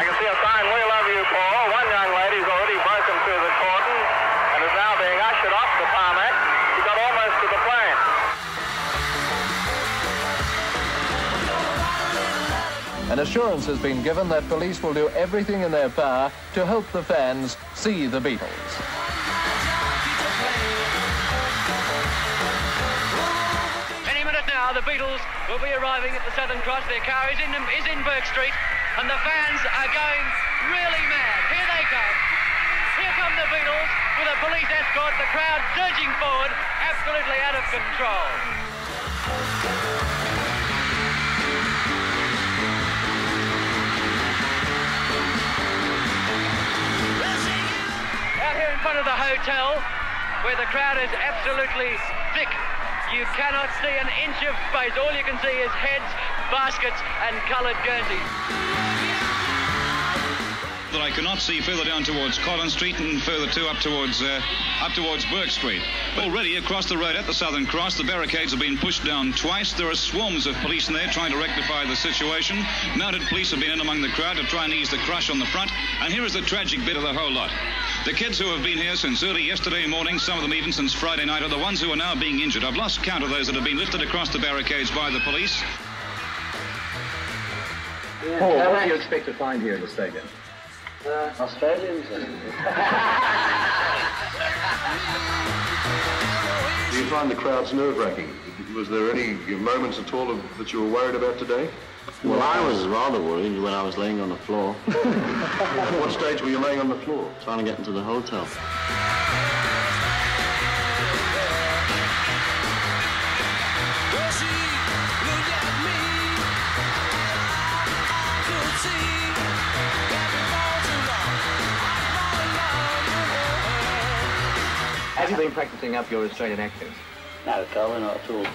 I can see a sign, "We love you, Paul." One young lady's already broken through the cordon and is now being ushered off the tarmac. She got almost to the plane. An assurance has been given that police will do everything in their power to help the fans see the Beatles. Any minute now, the Beatles will be arriving at the Southern Cross. Their car is in Bourke Street, and the fans are going really mad. Here they come. Here come the Beatles with a police escort. The crowd surging forward, absolutely out of control. In front of the hotel, where the crowd is absolutely thick. You cannot see an inch of space. All you can see is heads, baskets and coloured jerseys. That I cannot see further down towards Collins Street and further too up towards Bourke Street. Already across the road at the Southern Cross, the barricades have been pushed down twice. There are swarms of police in there trying to rectify the situation. Mounted police have been in among the crowd to try and ease the crush on the front. And here is the tragic bit of the whole lot. The kids who have been here since early yesterday morning, some of them even since Friday night, are the ones who are now being injured. I've lost count of those that have been lifted across the barricades by the police. Yeah. Paul, what do you expect to find here in the stadium? Australians. Do you find the crowds nerve-wracking? Was there any moments at all that you were worried about today? Well, I was rather worried when I was laying on the floor. At what stage were you laying on the floor? Trying to get into the hotel. Have you been practicing up your Australian accent? No, Colin, not at all.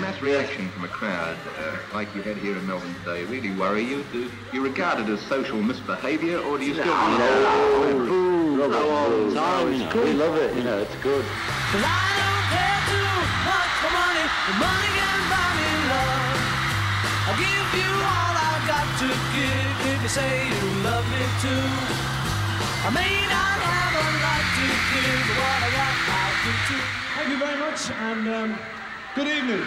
Mass reaction from a crowd like you had here in Melbourne today really worry you? Do you regard it as social misbehaviour, or do you still... No, we love it, you know, it's good. Well, I don't care too much for money, the money can buy me love. I'll give you all I've got to give if you say you love me too. I may not have a lot to give, but what I got, I'll give too. Thank you very much, and... good evening.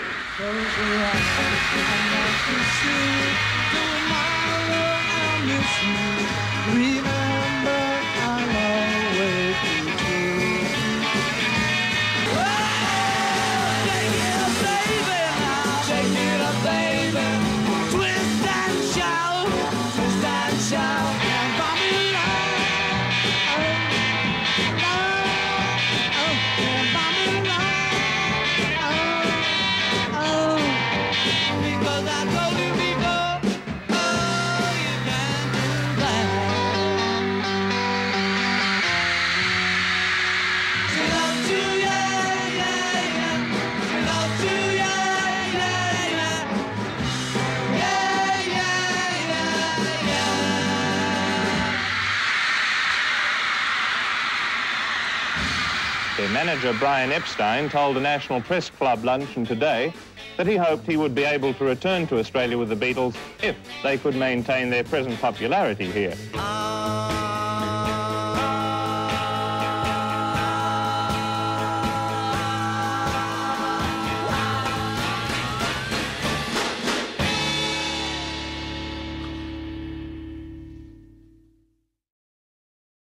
Manager Brian Epstein told a National Press Club luncheon today that he hoped he would be able to return to Australia with the Beatles if they could maintain their present popularity here.